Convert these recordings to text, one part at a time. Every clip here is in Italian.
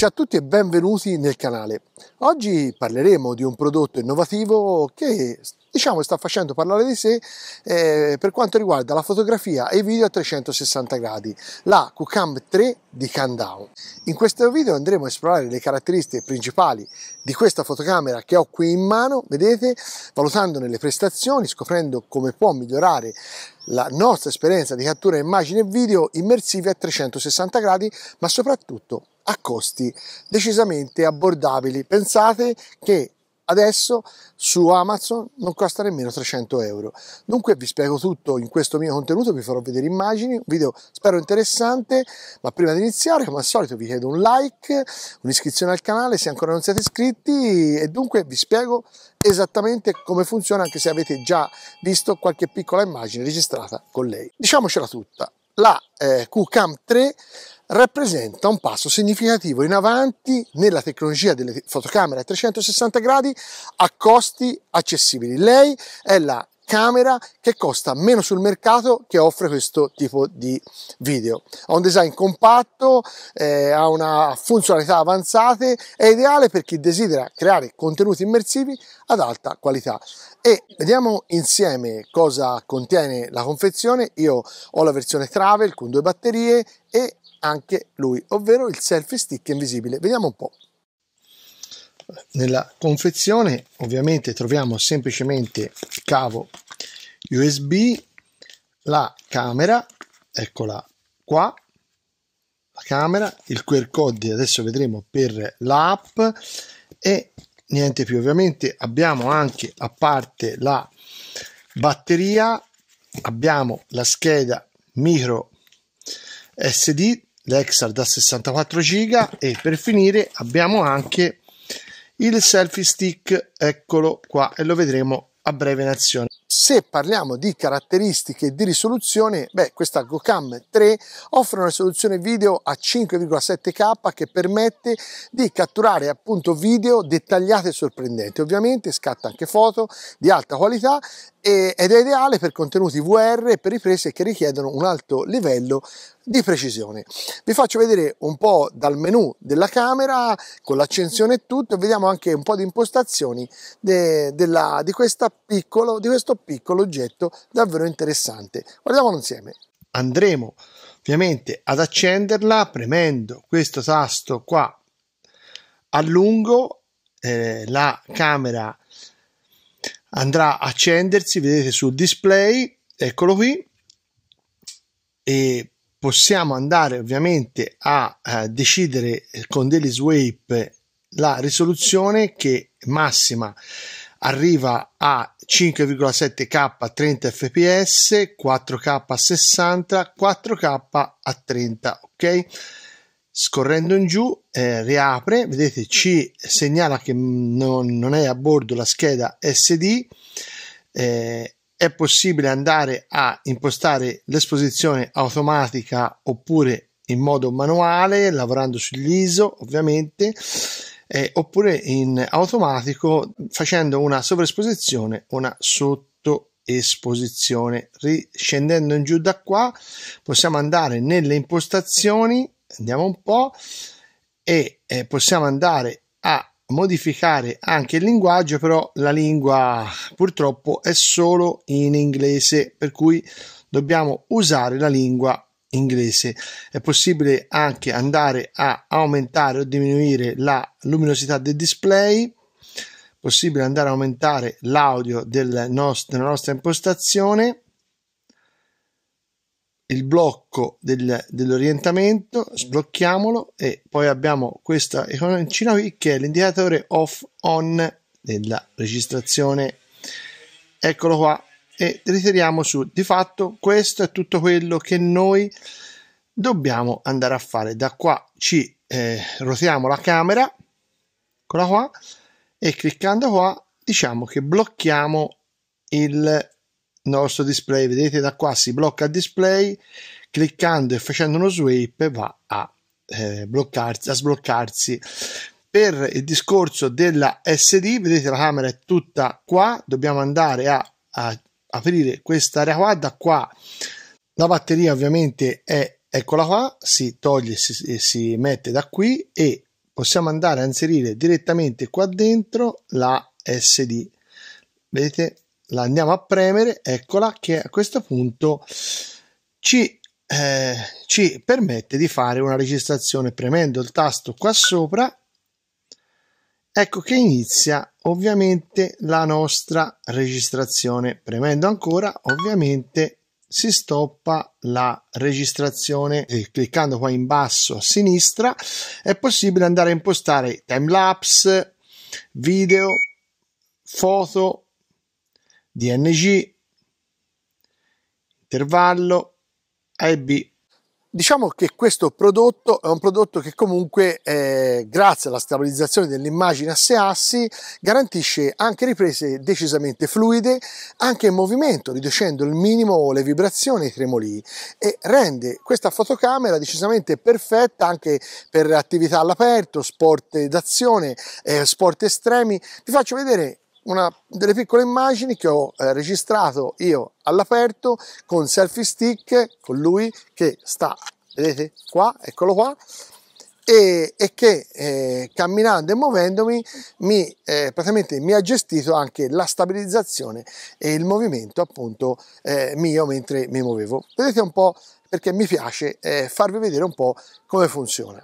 Ciao a tutti e benvenuti nel canale. Oggi parleremo di un prodotto innovativo che diciamo sta facendo parlare di sé per quanto riguarda la fotografia e i video a 360 gradi, la QooCam 3 di Kandao. In questo video andremo a esplorare le caratteristiche principali di questa fotocamera che ho qui in mano, vedete, valutandone le prestazioni, scoprendo come può migliorare la nostra esperienza di cattura immagini e video immersivi a 360 gradi, ma soprattutto a costi decisamente abbordabili. Pensate che adesso su Amazon non costa nemmeno 300 euro. Dunque vi spiego tutto in questo mio contenuto, vi farò vedere immagini, un video spero interessante, ma prima di iniziare, come al solito, vi chiedo un like, un'iscrizione al canale se ancora non siete iscritti, e dunque vi spiego esattamente come funziona, anche se avete già visto qualche piccola immagine registrata con lei. Diciamocela tutta, la QooCam 3 rappresenta un passo significativo in avanti nella tecnologia delle fotocamere a 360 gradi a costi accessibili. Lei è la camera che costa meno sul mercato, che offre questo tipo di video. Ha un design compatto, ha una funzionalità avanzate, è ideale per chi desidera creare contenuti immersivi ad alta qualità. E vediamo insieme cosa contiene la confezione. Io ho la versione travel con 2 batterie e anche lui, ovvero il selfie stick invisibile. Vediamo un po'. Nella confezione ovviamente troviamo semplicemente il cavo USB, la camera, eccola qua, la camera, il QR code, adesso vedremo, per l'app, e niente più. Ovviamente abbiamo anche, a parte la batteria, abbiamo la scheda micro SD Lexar da 64 giga e per finire abbiamo anche il selfie stick, eccolo qua, e lo vedremo a breve in azione. Se parliamo di caratteristiche di risoluzione, beh, questa QooCam 3 offre una risoluzione video a 5,7K che permette di catturare appunto video dettagliati e sorprendenti. Ovviamente scatta anche foto di alta qualità ed è ideale per contenuti VR e per riprese che richiedono un alto livello di precisione. Vi faccio vedere un po' dal menu della camera con l'accensione e tutto, e vediamo anche un po' di impostazioni di questo piccolo oggetto davvero interessante. Guardiamolo insieme. Andremo ovviamente ad accenderla premendo questo tasto qua a lungo, la camera andrà a accendersi, vedete, sul display, eccolo qui, e possiamo andare ovviamente a decidere con degli swipe la risoluzione, che massima arriva a 5,7K a 30 fps, 4K a 60, 4K a 30, ok? Scorrendo in giù riapre, vedete, ci segnala che non è a bordo la scheda SD, è possibile andare a impostare l'esposizione automatica oppure in modo manuale, lavorando sull'ISO ovviamente, oppure in automatico facendo una sovraesposizione, una sottoesposizione. Scendendo in giù da qua possiamo andare nelle impostazioni, andiamo un po', e possiamo andare a modificare anche il linguaggio, però la lingua purtroppo è solo in inglese, per cui dobbiamo usare la lingua inglese. È possibile anche andare a aumentare o diminuire la luminosità del display, è possibile andare a aumentare l'audio della nostra impostazione, il blocco dell'orientamento, sblocchiamolo, e poi abbiamo questa iconcina qui che è l'indicatore off on della registrazione, eccolo qua, e ritiriamo su. Di fatto questo è tutto quello che noi dobbiamo andare a fare. Da qua ci rotiamo la camera, eccola qua, e cliccando qua diciamo che blocchiamo il nostro display. Vedete, da qua si blocca il display, cliccando e facendo uno swipe va a bloccarsi, a sbloccarsi. Per il discorso della SD, vedete la camera è tutta qua, dobbiamo andare a aprire quest'area qua. Da qua la batteria ovviamente è, eccola qua, si toglie e si mette da qui, e possiamo andare a inserire direttamente qua dentro la SD. Vedete, la andiamo a premere, eccola, che a questo punto ci permette di fare una registrazione. Premendo il tasto qua sopra, ecco che inizia ovviamente la nostra registrazione. Premendo ancora, ovviamente si stoppa la registrazione, e cliccando qua in basso a sinistra è possibile andare a impostare timelapse, video, foto, DNG, intervallo A/B. Diciamo che questo prodotto è un prodotto che comunque grazie alla stabilizzazione dell'immagine a 6 assi garantisce anche riprese decisamente fluide anche in movimento, riducendo al minimo le vibrazioni e i tremolii, e rende questa fotocamera decisamente perfetta anche per attività all'aperto, sport d'azione, sport estremi. Vi faccio vedere una delle piccole immagini che ho registrato io all'aperto con selfie stick, con lui che sta, vedete qua, eccolo qua, e che camminando e muovendomi praticamente mi ha gestito anche la stabilizzazione e il movimento appunto mio mentre mi muovevo. Vedete un po', perché mi piace farvi vedere un po' come funziona.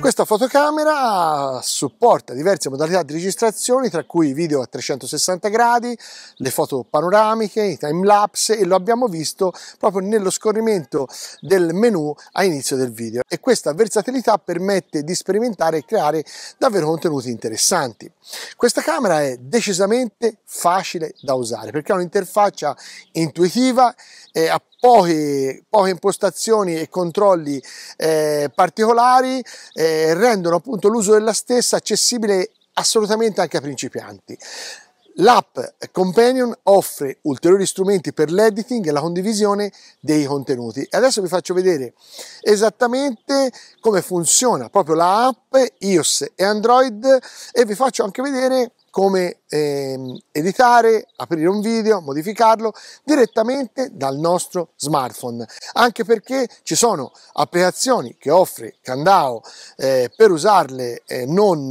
Questa fotocamera supporta diverse modalità di registrazione, tra cui video a 360 gradi, le foto panoramiche, i timelapse, e lo abbiamo visto proprio nello scorrimento del menu a inizio del video. E questa versatilità permette di sperimentare e creare davvero contenuti interessanti. Questa camera è decisamente facile da usare perché ha un'interfaccia intuitiva, a poche impostazioni e controlli particolari, rendono appunto l'uso della stessa accessibile assolutamente anche a principianti. L'app Companion offre ulteriori strumenti per l'editing e la condivisione dei contenuti. E adesso vi faccio vedere esattamente come funziona proprio la app iOS e Android, e vi faccio anche vedere come editare, aprire un video, modificarlo direttamente dal nostro smartphone, anche perché ci sono applicazioni che offre Kandao per usarle non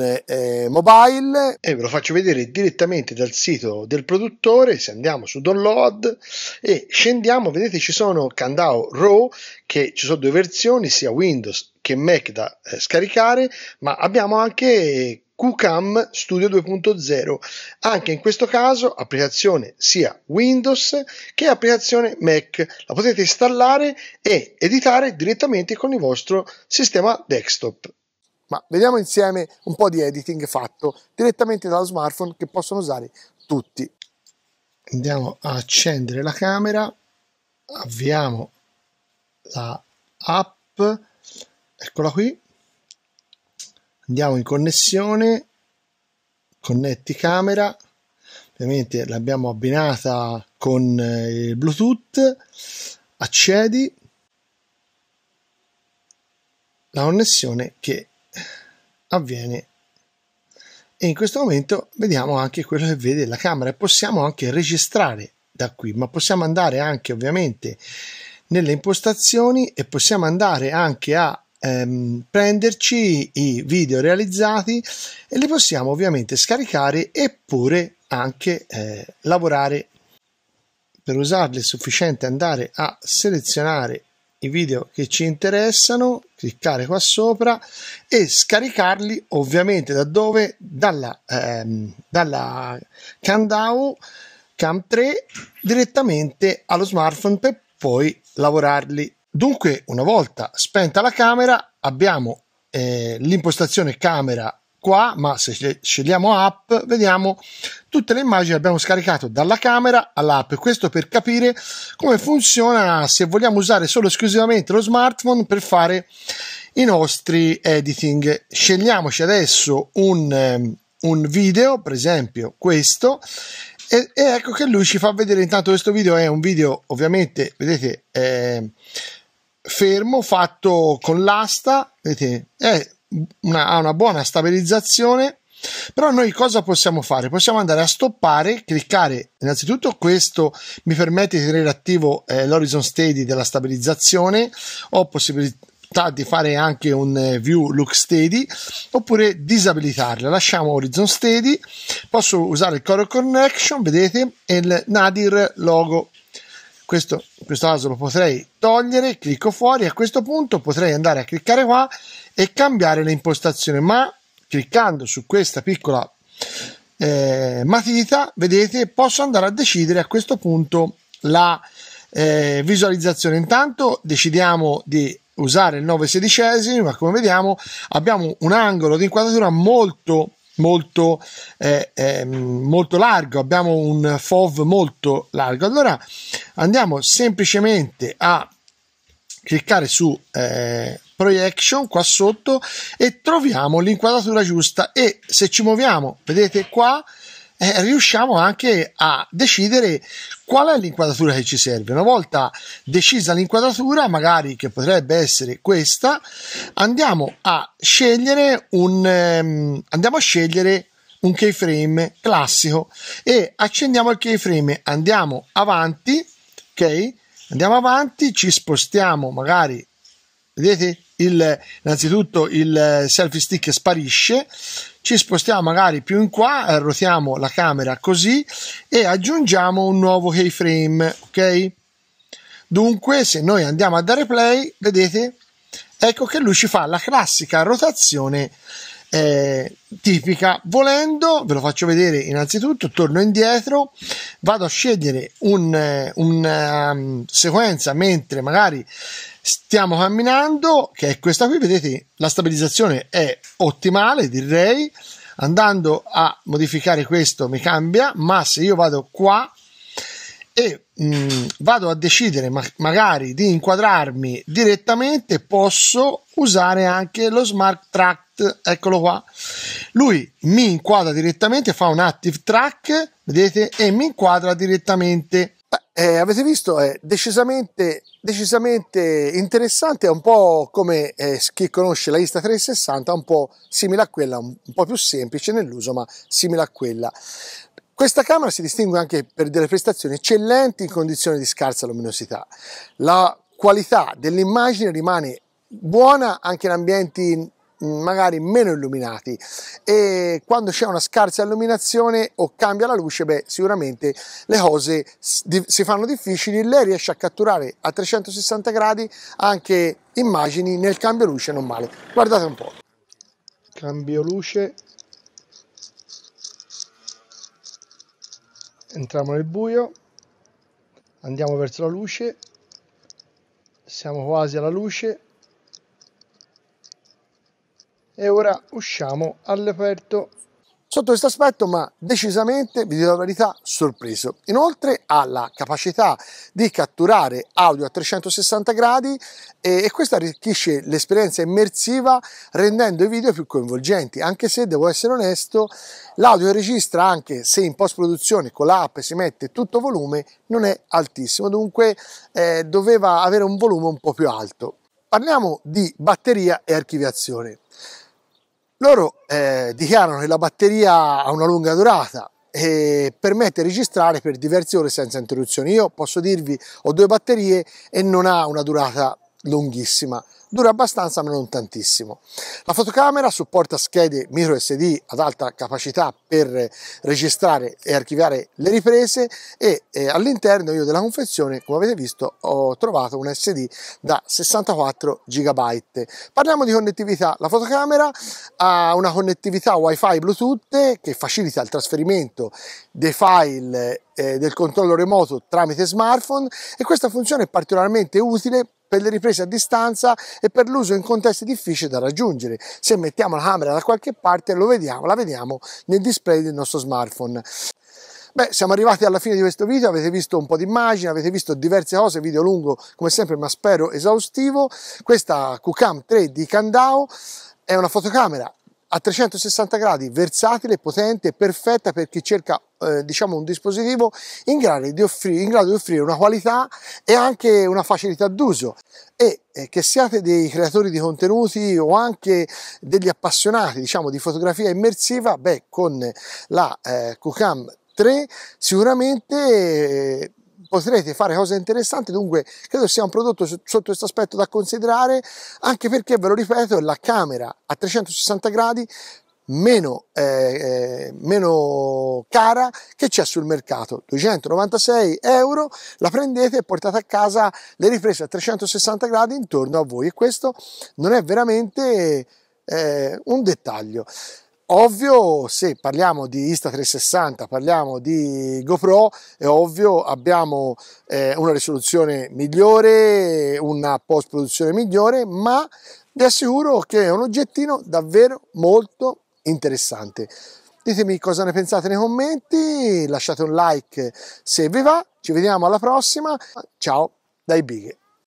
mobile. E ve lo faccio vedere direttamente dal sito del produttore. Se andiamo su download e scendiamo, vedete ci sono Kandao Raw, che ci sono due versioni, sia Windows che Mac da scaricare, ma abbiamo anche QooCam Studio 2.0, anche in questo caso applicazione sia Windows che applicazione Mac. La potete installare e editare direttamente con il vostro sistema desktop. Ma vediamo insieme un po' di editing fatto direttamente dallo smartphone, che possono usare tutti. Andiamo a accendere la camera, avviamo la app, eccola qui. Andiamo in connessione, connetti camera, ovviamente l'abbiamo abbinata con il Bluetooth, accedi, la connessione che avviene, e in questo momento vediamo anche quello che vede la camera, e possiamo anche registrare da qui, ma possiamo andare anche ovviamente nelle impostazioni e possiamo andare anche a prenderci i video realizzati e li possiamo ovviamente scaricare, eppure anche lavorare. Per usarli è sufficiente andare a selezionare i video che ci interessano, cliccare qua sopra e scaricarli, ovviamente da dove? Dalla Kandao Cam 3 direttamente allo smartphone per poi lavorarli. Dunque, una volta spenta la camera, abbiamo l'impostazione camera qua, ma se scegliamo app vediamo tutte le immagini che abbiamo scaricato dalla camera all'app. Questo per capire come funziona se vogliamo usare solo esclusivamente lo smartphone per fare i nostri editing. Scegliamoci adesso un video, per esempio questo, e ecco che lui ci fa vedere. Intanto questo video è un video, ovviamente vedete, fermo, fatto con l'asta, vedete, è ha una buona stabilizzazione. Però noi cosa possiamo fare? Possiamo andare a stoppare, cliccare innanzitutto, questo mi permette di tenere attivo l'horizon steady della stabilizzazione, ho possibilità di fare anche un view look steady, oppure disabilitarla. Lasciamo horizon steady, posso usare il color correction, vedete, e il nadir logo. Questo in questo caso lo potrei togliere, clicco fuori. A questo punto potrei andare a cliccare qua e cambiare le impostazioni, ma cliccando su questa piccola matita, vedete, posso andare a decidere a questo punto la visualizzazione. Intanto decidiamo di usare il 9/16, ma come vediamo abbiamo un angolo di inquadratura molto largo, abbiamo un fov molto largo. Allora andiamo semplicemente a cliccare su projection qua sotto e troviamo l'inquadratura giusta, e se ci muoviamo, vedete qua, riusciamo anche a decidere qual è l'inquadratura che ci serve. Una volta decisa l'inquadratura, magari che potrebbe essere questa, andiamo a scegliere un keyframe classico e accendiamo il keyframe, andiamo avanti, ok? Andiamo avanti, ci spostiamo, magari vedete innanzitutto il selfie stick sparisce, ci spostiamo magari più in qua, rotiamo la camera così e aggiungiamo un nuovo keyframe, ok? Dunque se noi andiamo a dare play, vedete, ecco che lui ci fa la classica rotazione tipica. Volendo, ve lo faccio vedere, innanzitutto torno indietro, vado a scegliere una sequenza mentre magari stiamo camminando, che è questa qui, vedete la stabilizzazione è ottimale, direi. Andando a modificare questo mi cambia, ma se io vado qua e vado a decidere magari di inquadrarmi direttamente, posso usare anche lo smart track, eccolo qua, lui mi inquadra direttamente, fa un active track, vedete, e mi inquadra direttamente. Avete visto, è decisamente interessante, è un po' come chi conosce la Insta360, un po' simile a quella, un po' più semplice nell'uso, ma simile a quella. Questa camera si distingue anche per delle prestazioni eccellenti in condizioni di scarsa luminosità. La qualità dell'immagine rimane buona anche in ambienti magari meno illuminati, e quando c'è una scarsa illuminazione o cambia la luce, beh, sicuramente le cose si fanno difficili. Lei riesce a catturare a 360 gradi anche immagini nel cambio luce non male. Guardate un po'. Cambio luce. Entriamo nel buio, andiamo verso la luce, siamo quasi alla luce e ora usciamo all'aperto. Sotto questo aspetto, ma decisamente, vi dirò la verità, sorpreso. Inoltre ha la capacità di catturare audio a 360 gradi e questo arricchisce l'esperienza immersiva rendendo i video più coinvolgenti, anche se devo essere onesto, l'audio registra, anche se in post produzione con l'app si mette tutto volume, non è altissimo, dunque doveva avere un volume un po' più alto. Parliamo di batteria e archiviazione. Loro dichiarano che la batteria ha una lunga durata e permette di registrare per diverse ore senza interruzioni. Io posso dirvi, ho due batterie e non ha una durata lunghissima, dura abbastanza ma non tantissimo. La fotocamera supporta schede micro SD ad alta capacità per registrare e archiviare le riprese e all'interno io della confezione, come avete visto, ho trovato un SD da 64 GB. Parliamo di connettività. La fotocamera ha una connettività Wi-Fi Bluetooth che facilita il trasferimento dei file del controllo remoto tramite smartphone, e questa funzione è particolarmente utile per le riprese a distanza e per l'uso in contesti difficili da raggiungere. Se mettiamo la camera da qualche parte la vediamo nel display del nostro smartphone. Beh, siamo arrivati alla fine di questo video, avete visto un po' di immagini, avete visto diverse cose, video lungo come sempre ma spero esaustivo. Questa QooCam 3 di Kandao è una fotocamera a 360 gradi, versatile, potente, perfetta per chi cerca diciamo un dispositivo in grado di offrire una qualità e anche una facilità d'uso. E che siate dei creatori di contenuti o anche degli appassionati diciamo di fotografia immersiva, beh, con la QooCam 3 sicuramente potrete fare cose interessanti. Dunque credo sia un prodotto sotto questo aspetto da considerare, anche perché, ve lo ripeto, è la camera a 360 gradi meno cara che c'è sul mercato, 296 euro. La prendete e portate a casa le riprese a 360 gradi intorno a voi, e questo non è veramente un dettaglio. Ovvio, se parliamo di Insta360, parliamo di GoPro, è ovvio, abbiamo una risoluzione migliore, una post-produzione migliore, ma vi assicuro che è un oggettino davvero molto interessante. Ditemi cosa ne pensate nei commenti, lasciate un like se vi va, ci vediamo alla prossima, ciao dai Bighe.